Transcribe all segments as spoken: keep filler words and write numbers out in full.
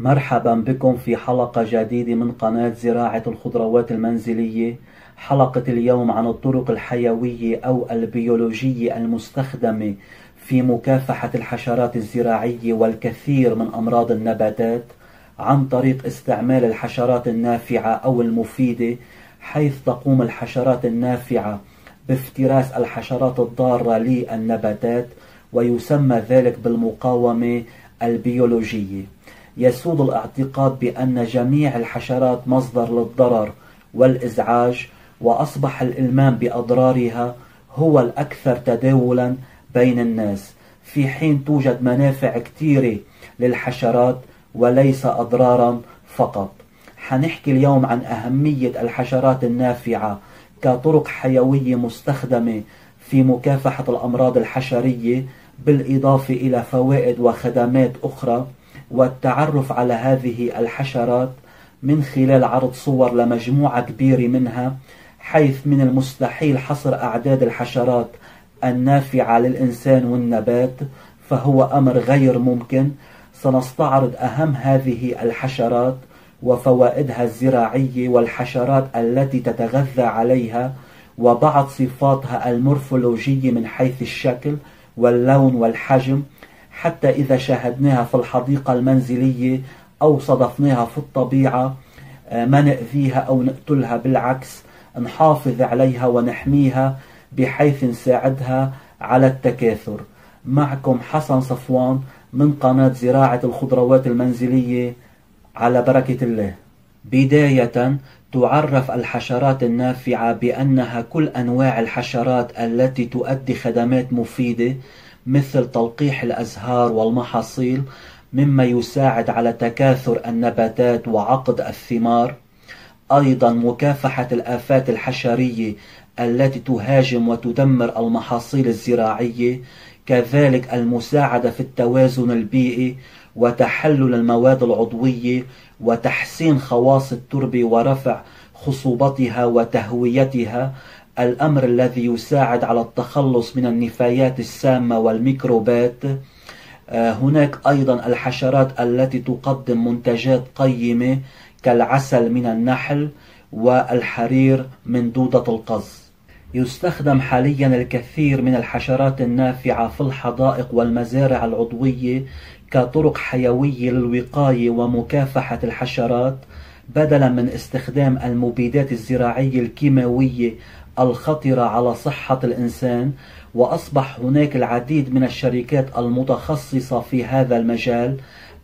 مرحبا بكم في حلقة جديدة من قناة زراعة الخضروات المنزلية. حلقة اليوم عن الطرق الحيوية أو البيولوجية المستخدمة في مكافحة الحشرات الزراعية والكثير من أمراض النباتات عن طريق استعمال الحشرات النافعة أو المفيدة، حيث تقوم الحشرات النافعة بافتراس الحشرات الضارة للنباتات، ويسمى ذلك بالمقاومة البيولوجية. يسود الاعتقاد بأن جميع الحشرات مصدر للضرر والإزعاج، وأصبح الإلمام بأضرارها هو الأكثر تداولا بين الناس، في حين توجد منافع كثيرة للحشرات وليس أضرارا فقط. حنحكي اليوم عن أهمية الحشرات النافعة كطرق حيوية مستخدمة في مكافحة الأمراض الحشرية، بالإضافة إلى فوائد وخدمات أخرى، والتعرف على هذه الحشرات من خلال عرض صور لمجموعة كبيرة منها، حيث من المستحيل حصر أعداد الحشرات النافعة للإنسان والنبات، فهو أمر غير ممكن. سنستعرض أهم هذه الحشرات وفوائدها الزراعية، والحشرات التي تتغذى عليها، وبعض صفاتها المورفولوجية من حيث الشكل واللون والحجم، حتى إذا شاهدناها في الحديقة المنزلية أو صادفناها في الطبيعة ما نأذيها أو نقتلها، بالعكس نحافظ عليها ونحميها بحيث نساعدها على التكاثر. معكم حسن صفوان من قناة زراعة الخضروات المنزلية، على بركة الله. بداية، تعرف الحشرات النافعة بأنها كل أنواع الحشرات التي تؤدي خدمات مفيدة مثل تلقيح الأزهار والمحاصيل، مما يساعد على تكاثر النباتات وعقد الثمار. أيضا مكافحة الآفات الحشرية التي تهاجم وتدمر المحاصيل الزراعية، كذلك المساعدة في التوازن البيئي وتحلل المواد العضوية وتحسين خواص التربة ورفع خصوبتها وتهويتها، الأمر الذي يساعد على التخلص من النفايات السامة والميكروبات. هناك أيضا الحشرات التي تقدم منتجات قيمة كالعسل من النحل والحرير من دودة القز. يستخدم حاليا الكثير من الحشرات النافعة في الحدائق والمزارع العضوية كطرق حيوية للوقاية ومكافحة الحشرات، بدلا من استخدام المبيدات الزراعية الكيماوية الخطرة على صحة الإنسان. وأصبح هناك العديد من الشركات المتخصصة في هذا المجال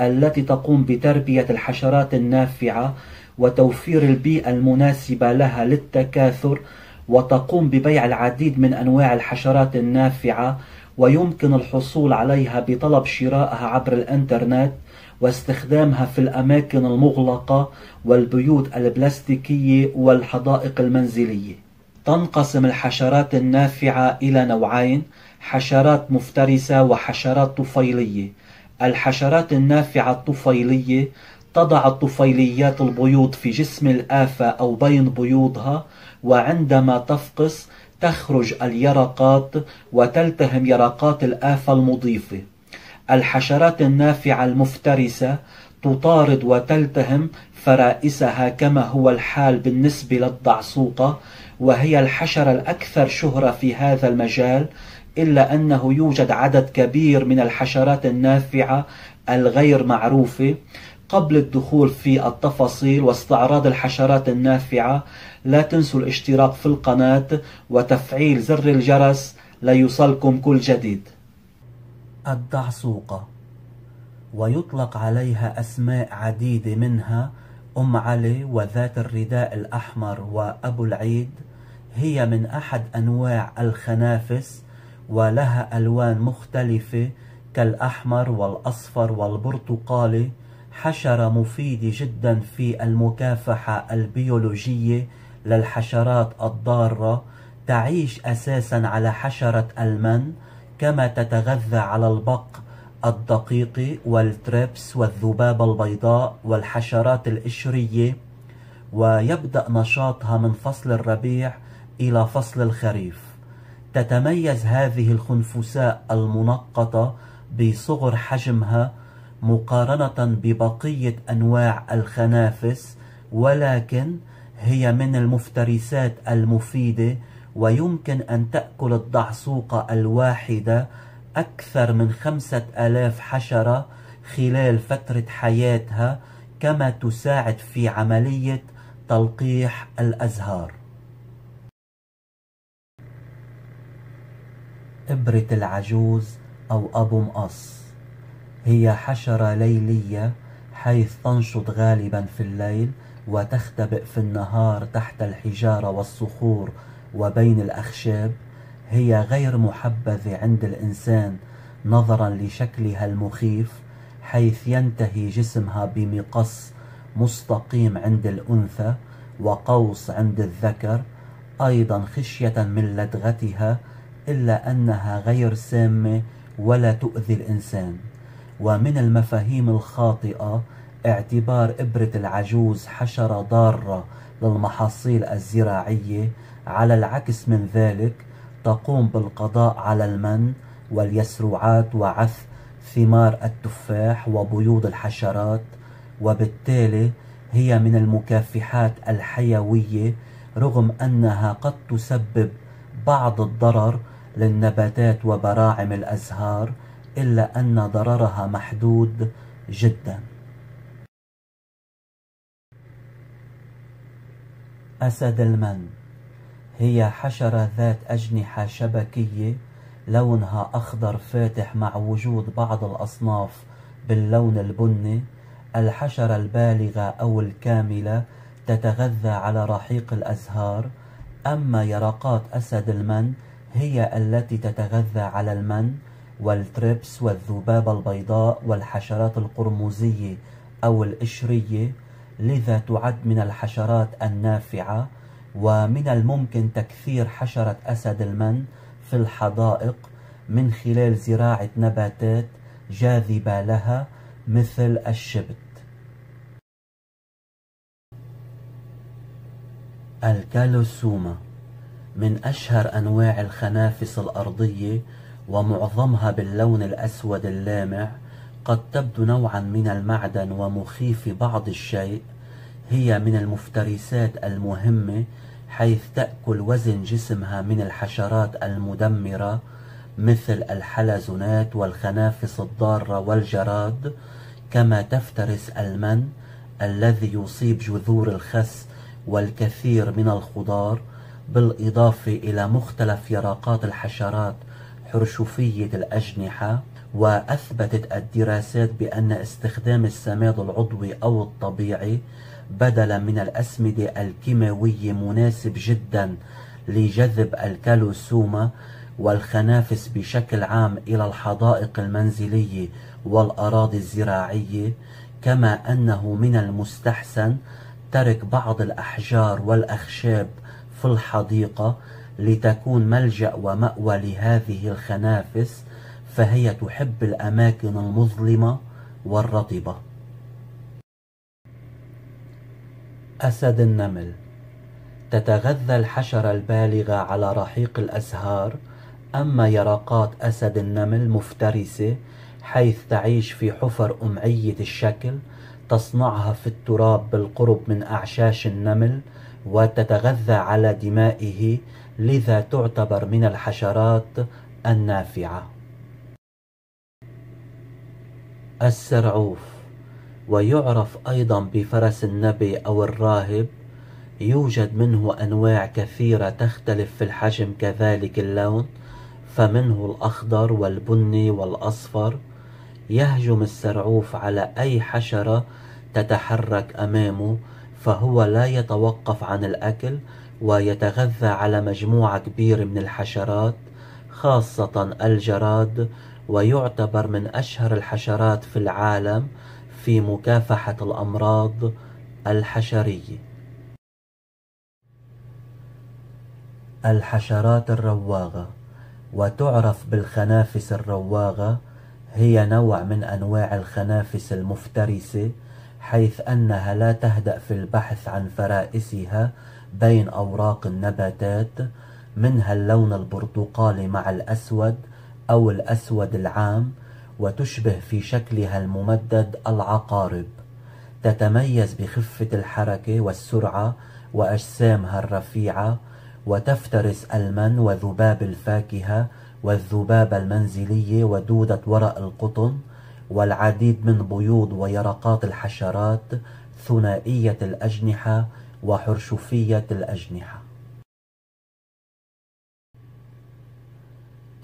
التي تقوم بتربية الحشرات النافعة وتوفير البيئة المناسبة لها للتكاثر، وتقوم ببيع العديد من أنواع الحشرات النافعة، ويمكن الحصول عليها بطلب شرائها عبر الإنترنت، واستخدامها في الأماكن المغلقة والبيوت البلاستيكية والحدائق المنزلية. تنقسم الحشرات النافعة إلى نوعين: حشرات مفترسة وحشرات طفيلية. الحشرات النافعة الطفيلية تضع الطفيليات البيوض في جسم الآفة أو بين بيوضها، وعندما تفقس تخرج اليرقات وتلتهم يرقات الآفة المضيفة. الحشرات النافعة المفترسة تطارد وتلتهم فرائسها، كما هو الحال بالنسبة للدعسوقة، وهي الحشرة الأكثر شهرة في هذا المجال، إلا أنه يوجد عدد كبير من الحشرات النافعة الغير معروفة. قبل الدخول في التفاصيل واستعراض الحشرات النافعة، لا تنسوا الاشتراك في القناة وتفعيل زر الجرس ليصلكم كل جديد. الدعسوقة، ويطلق عليها أسماء عديدة، منها أم علي وذات الرداء الأحمر وأبو العيد، هي من أحد أنواع الخنافس، ولها ألوان مختلفة كالأحمر والأصفر والبرتقالي. حشرة مفيدة جدا في المكافحة البيولوجية للحشرات الضارة، تعيش أساسا على حشرة المن، كما تتغذى على البق الدقيق والتريبس والذبابة البيضاء والحشرات القشرية، ويبدأ نشاطها من فصل الربيع إلى فصل الخريف. تتميز هذه الخنفساء المنقطة بصغر حجمها مقارنة ببقية أنواع الخنافس، ولكن هي من المفترسات المفيدة، ويمكن أن تأكل الدعسوقة الواحدة أكثر من خمسة آلاف حشرة خلال فترة حياتها، كما تساعد في عملية تلقيح الأزهار. إبرة العجوز أو أبو مقص هي حشرة ليلية، حيث تنشط غالبا في الليل وتختبئ في النهار تحت الحجارة والصخور وبين الأخشاب. هي غير محبذة عند الإنسان نظرا لشكلها المخيف، حيث ينتهي جسمها بمقص مستقيم عند الأنثى وقوس عند الذكر. أيضا خشية من لدغتها، إلا أنها غير سامة ولا تؤذي الإنسان. ومن المفاهيم الخاطئة اعتبار إبرة العجوز حشرة ضارة للمحاصيل الزراعية، على العكس من ذلك تقوم بالقضاء على المن واليسروعات وعث ثمار التفاح وبيوض الحشرات، وبالتالي هي من المكافحات الحيوية، رغم أنها قد تسبب بعض الضرر للنباتات وبراعم الأزهار، إلا أن ضررها محدود جدا. أسد المن هي حشرة ذات أجنحة شبكية، لونها أخضر فاتح مع وجود بعض الأصناف باللون البني. الحشرة البالغة أو الكاملة تتغذى على رحيق الأزهار، أما يرقات أسد المن هي التي تتغذى على المن والتريبس والذبابة البيضاء والحشرات القرمزية أو القشرية، لذا تعد من الحشرات النافعة. ومن الممكن تكثير حشرة أسد المن في الحدائق من خلال زراعة نباتات جاذبة لها مثل الشبت. الكالوسوما من أشهر أنواع الخنافس الأرضية، ومعظمها باللون الأسود اللامع، قد تبدو نوعا من المعدن ومخيف بعض الشيء. هي من المفترسات المهمة، حيث تأكل وزن جسمها من الحشرات المدمرة مثل الحلزونات والخنافس الضارة والجراد، كما تفترس المن الذي يصيب جذور الخس والكثير من الخضار، بالإضافة إلى مختلف يرقات الحشرات حرشفية الأجنحة. وأثبتت الدراسات بأن استخدام السماد العضوي أو الطبيعي بدلا من الأسمدة الكيماوية مناسب جدا لجذب الكالوسوما والخنافس بشكل عام إلى الحدائق المنزلية والأراضي الزراعية، كما أنه من المستحسن ترك بعض الأحجار والأخشاب في الحديقة لتكون ملجأ ومأوى لهذه الخنافس، فهي تحب الأماكن المظلمة والرطبة. أسد النمل تتغذى الحشرة البالغة على رحيق الأزهار، أما يرقات أسد النمل مفترسة، حيث تعيش في حفر أمعية الشكل تصنعها في التراب بالقرب من أعشاش النمل، وتتغذى على دمائه، لذا تعتبر من الحشرات النافعة. السرعوف، ويعرف أيضا بفرس النبي أو الراهب، يوجد منه أنواع كثيرة تختلف في الحجم كذلك اللون، فمنه الأخضر والبني والأصفر. يهجم السرعوف على أي حشرة تتحرك أمامه، فهو لا يتوقف عن الأكل، ويتغذى على مجموعة كبيرة من الحشرات خاصة الجراد، ويعتبر من أشهر الحشرات في العالم في مكافحة الأمراض الحشرية. الحشرات الرواغة، وتعرف بالخنافس الرواغة، هي نوع من أنواع الخنافس المفترسة، حيث أنها لا تهدأ في البحث عن فرائسها بين أوراق النباتات، منها اللون البرتقالي مع الأسود أو الأسود العام، وتشبه في شكلها الممدد العقارب، تتميز بخفة الحركة والسرعة وأجسامها الرفيعة، وتفترس المن وذباب الفاكهة والذبابة المنزلية ودودة ورق القطن والعديد من بيوض ويرقات الحشرات ثنائية الأجنحة وحرشفية الأجنحة.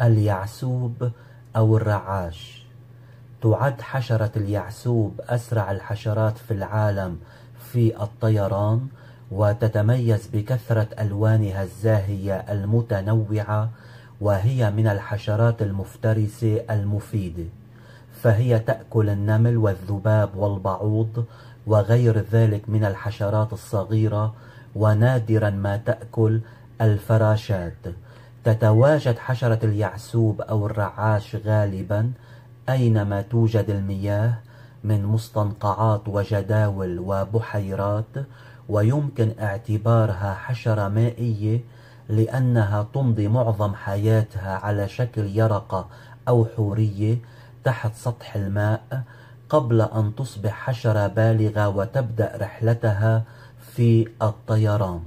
اليعسوب أو الرعاش، تعد حشرة اليعسوب أسرع الحشرات في العالم في الطيران، وتتميز بكثرة ألوانها الزاهية المتنوعة، وهي من الحشرات المفترسة المفيدة، فهي تأكل النمل والذباب والبعوض وغير ذلك من الحشرات الصغيرة، ونادرا ما تأكل الفراشات. تتواجد حشرة اليعسوب أو الرعاش غالبا أينما توجد المياه من مستنقعات وجداول وبحيرات، ويمكن اعتبارها حشرة مائية لأنها تمضي معظم حياتها على شكل يرقة أو حورية تحت سطح الماء قبل أن تصبح حشرة بالغة وتبدأ رحلتها في الطيران.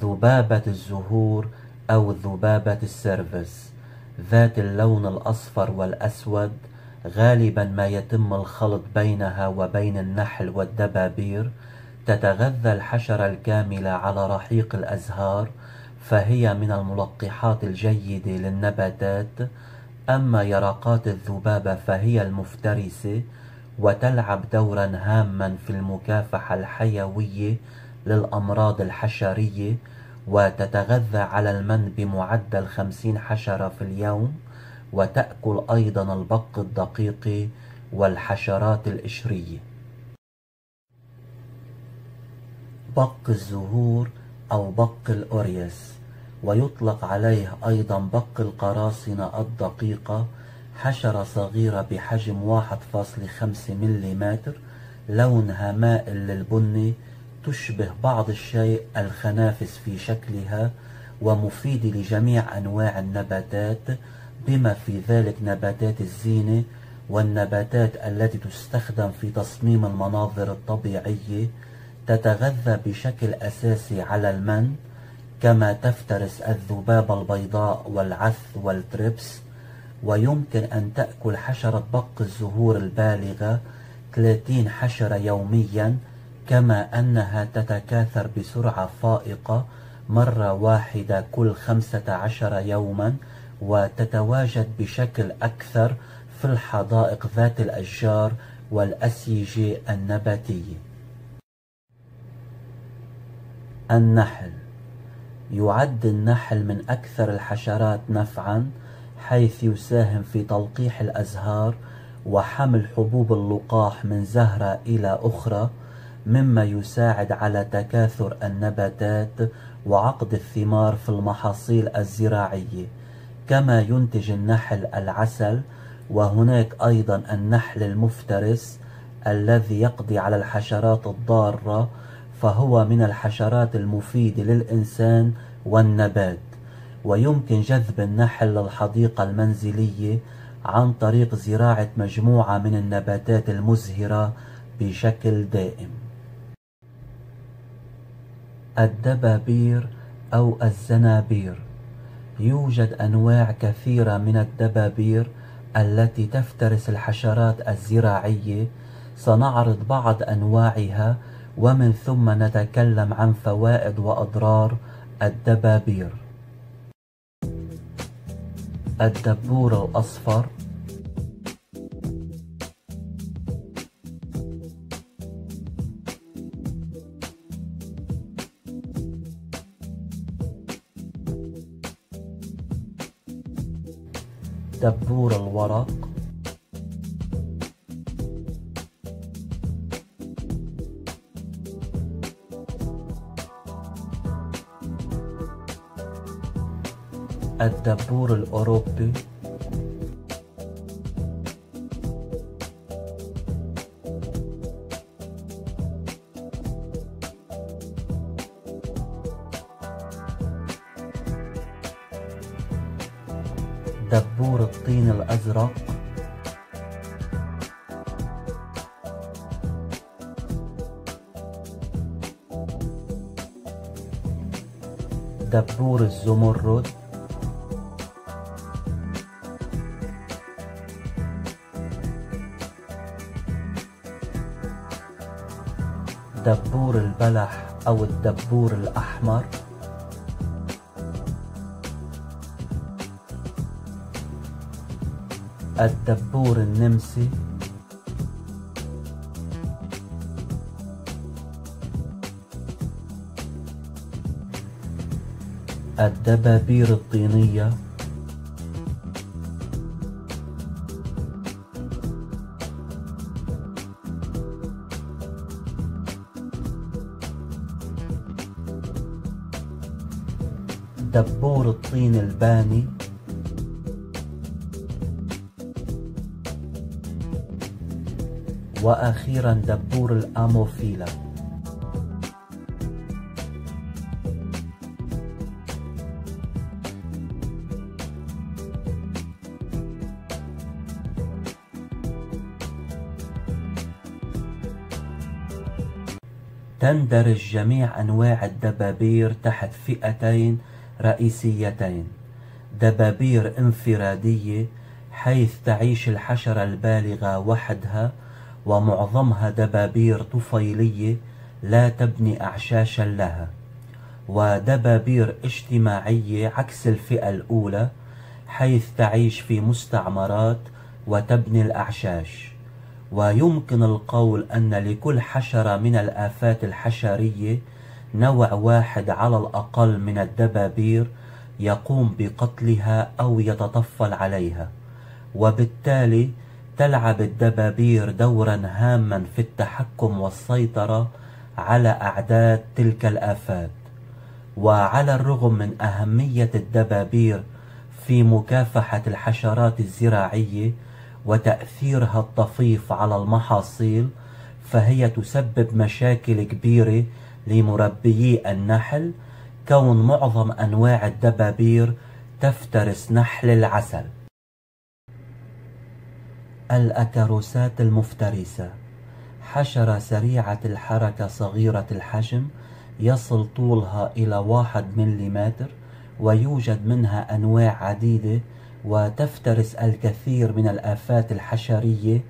ذبابة الزهور أو ذبابة السيرفس، ذات اللون الأصفر والأسود، غالبا ما يتم الخلط بينها وبين النحل والدبابير. تتغذى الحشرة الكاملة على رحيق الأزهار، فهي من الملقحات الجيدة للنباتات. أما يرقات الذبابة فهي المفترسة، وتلعب دورا هاما في المكافحة الحيوية للأمراض الحشرية، وتتغذى على المن بمعدل خمسين حشرة في اليوم، وتأكل أيضا البق الدقيق والحشرات القشرية. بق الزهور أو بق الأوريس، ويطلق عليه أيضا بق القراصنة الدقيقة، حشرة صغيرة بحجم واحد فاصلة خمسة ملم، لونها مائل للبني، تشبه بعض الشيء الخنافس في شكلها، ومفيدة لجميع أنواع النباتات بما في ذلك نباتات الزينة والنباتات التي تستخدم في تصميم المناظر الطبيعية. تتغذى بشكل أساسي على المن، كما تفترس الذبابة البيضاء والعث والتريبس، ويمكن أن تأكل حشرة بق الزهور البالغة ثلاثين حشرة يوميا، كما أنها تتكاثر بسرعة فائقة مرة واحدة كل خمسة عشر يوما، وتتواجد بشكل أكثر في الحدائق ذات الأشجار والأسيجة النباتية. النحل، يعد النحل من أكثر الحشرات نفعا، حيث يساهم في تلقيح الأزهار وحمل حبوب اللقاح من زهرة إلى أخرى، مما يساعد على تكاثر النباتات وعقد الثمار في المحاصيل الزراعية. كما ينتج النحل العسل، وهناك أيضا النحل المفترس الذي يقضي على الحشرات الضارة، فهو من الحشرات المفيدة للإنسان والنبات. ويمكن جذب النحل للحديقة المنزلية عن طريق زراعة مجموعة من النباتات المزهرة بشكل دائم. الدبابير أو الزنابير، يوجد أنواع كثيرة من الدبابير التي تفترس الحشرات الزراعية، سنعرض بعض أنواعها ومن ثم نتكلم عن فوائد وأضرار الدبابير. الدبور الأصفر، دبور الورق، الدبور الأوروبي، دبور الطين الأزرق، دبور الزمرد، دبور البلح أو الدبور الأحمر، الدبور النمسي، الدبابير الطينية، دبور الطين الباني، وأخيرا دبور الأموفيلا. تندرج جميع أنواع الدبابير تحت فئتين رئيسيتين: دبابير انفرادية حيث تعيش الحشرة البالغة وحدها، ومعظمها دبابير طفيلية لا تبني أعشاشا لها، ودبابير اجتماعية عكس الفئة الأولى حيث تعيش في مستعمرات وتبني الأعشاش. ويمكن القول أن لكل حشرة من الآفات الحشرية نوع واحد على الأقل من الدبابير يقوم بقتلها أو يتطفل عليها، وبالتالي تلعب الدبابير دورا هاما في التحكم والسيطرة على أعداد تلك الآفات. وعلى الرغم من أهمية الدبابير في مكافحة الحشرات الزراعية وتأثيرها الطفيف على المحاصيل، فهي تسبب مشاكل كبيرة لمربيي النحل، كون معظم أنواع الدبابير تفترس نحل العسل. الأكاروسات المفترسة، حشرة سريعة الحركة صغيرة الحجم، يصل طولها إلى واحد ملم، ويوجد منها أنواع عديدة، وتفترس الكثير من الآفات الحشرية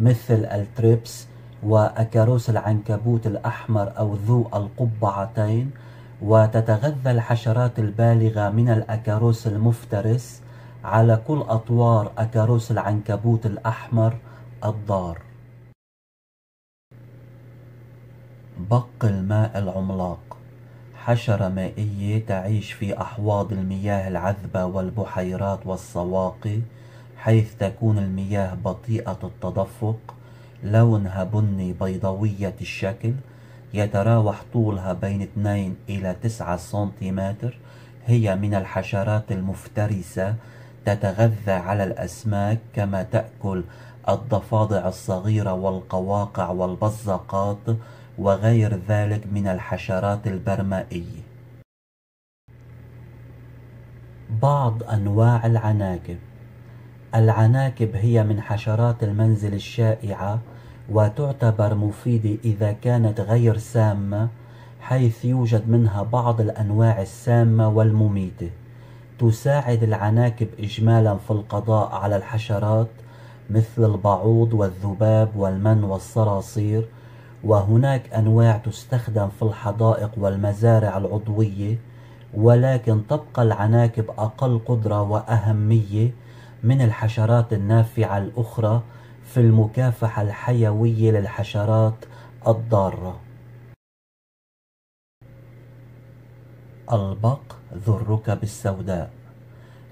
مثل التريبس وأكاروس العنكبوت الأحمر أو ذو القبعتين. وتتغذى الحشرات البالغة من الأكاروس المفترس على كل أطوار أكاروس العنكبوت الأحمر الضار. بق الماء العملاق، حشرة مائية تعيش في أحواض المياه العذبة والبحيرات والسواقي، حيث تكون المياه بطيئة التدفق، لونها بني بيضاوية الشكل، يتراوح طولها بين اثنين إلى تسعة سنتيمتر. هي من الحشرات المفترسة، تتغذى على الأسماك، كما تأكل الضفادع الصغيرة والقواقع والبزقات وغير ذلك من الحشرات البرمائية. بعض أنواع العناكب، العناكب هي من حشرات المنزل الشائعة، وتعتبر مفيدة إذا كانت غير سامة، حيث يوجد منها بعض الأنواع السامة والمميتة. تساعد العناكب إجمالا في القضاء على الحشرات مثل البعوض والذباب والمن والصراصير. وهناك أنواع تستخدم في الحدائق والمزارع العضوية، ولكن تبقى العناكب أقل قدرة وأهمية من الحشرات النافعة الأخرى في المكافحة الحيوية للحشرات الضارة. البق ذو الركب السوداء،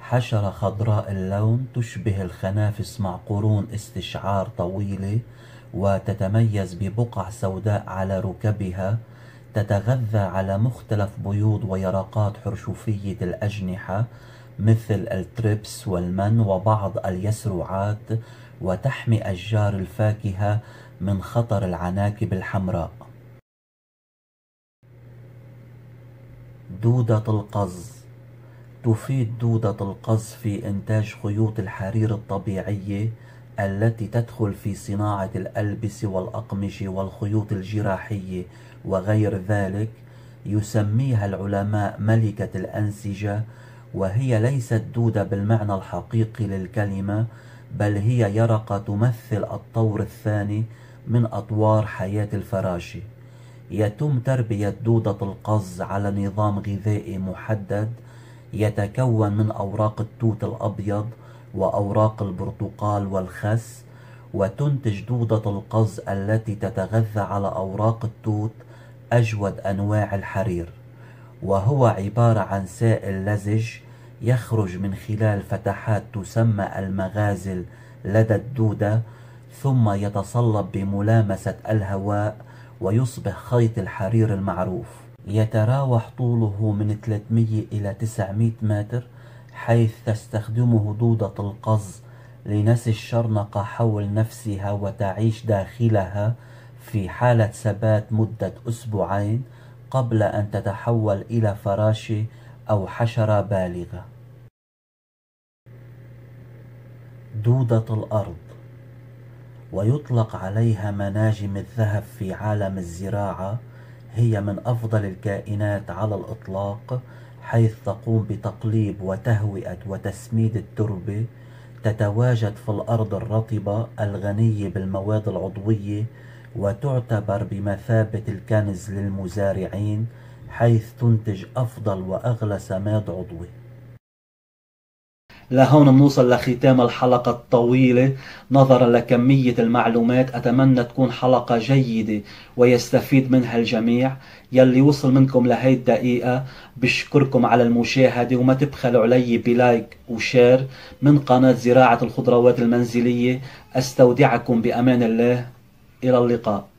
حشرة خضراء اللون تشبه الخنافس مع قرون استشعار طويلة، وتتميز ببقع سوداء على ركبها. تتغذى على مختلف بيوض ويرقات حرشوفية الأجنحة مثل التريبس والمن وبعض اليسرعات، وتحمي أشجار الفاكهة من خطر العناكب الحمراء. دودة القز، تفيد دودة القص في إنتاج خيوط الحرير الطبيعية التي تدخل في صناعة الألبسة والأقمشة والخيوط الجراحية وغير ذلك. يسميها العلماء ملكة الأنسجة، وهي ليست دودة بالمعنى الحقيقي للكلمة، بل هي يرقة تمثل الطور الثاني من أطوار حياة الفراشة. يتم تربية دودة القز على نظام غذائي محدد يتكون من أوراق التوت الأبيض وأوراق البرتقال والخس، وتنتج دودة القز التي تتغذى على أوراق التوت أجود أنواع الحرير، وهو عبارة عن سائل لزج يخرج من خلال فتحات تسمى المغازل لدى الدودة، ثم يتصلب بملامسة الهواء ويصبح خيط الحرير المعروف. يتراوح طوله من ثلاثمئة إلى تسعمئة متر، حيث تستخدمه دودة القز لنسج الشرنقة حول نفسها وتعيش داخلها في حالة ثبات مدة أسبوعين قبل أن تتحول إلى فراشة أو حشرة بالغة. دودة الأرض، ويطلق عليها مناجم الذهب في عالم الزراعة، هي من أفضل الكائنات على الإطلاق، حيث تقوم بتقليب وتهوئة وتسميد التربة. تتواجد في الأرض الرطبة الغنية بالمواد العضوية، وتعتبر بمثابة الكنز للمزارعين، حيث تنتج أفضل وأغلى سماد عضوي. لهون بنوصل لختام الحلقة الطويلة. نظرا لكمية المعلومات أتمنى تكون حلقة جيدة ويستفيد منها الجميع. يلي وصل منكم لهي الدقيقة بشكركم على المشاهدة، وما تبخلوا علي بلايك وشير من قناة زراعة الخضروات المنزلية. أستودعكم بأمان الله، إلى اللقاء.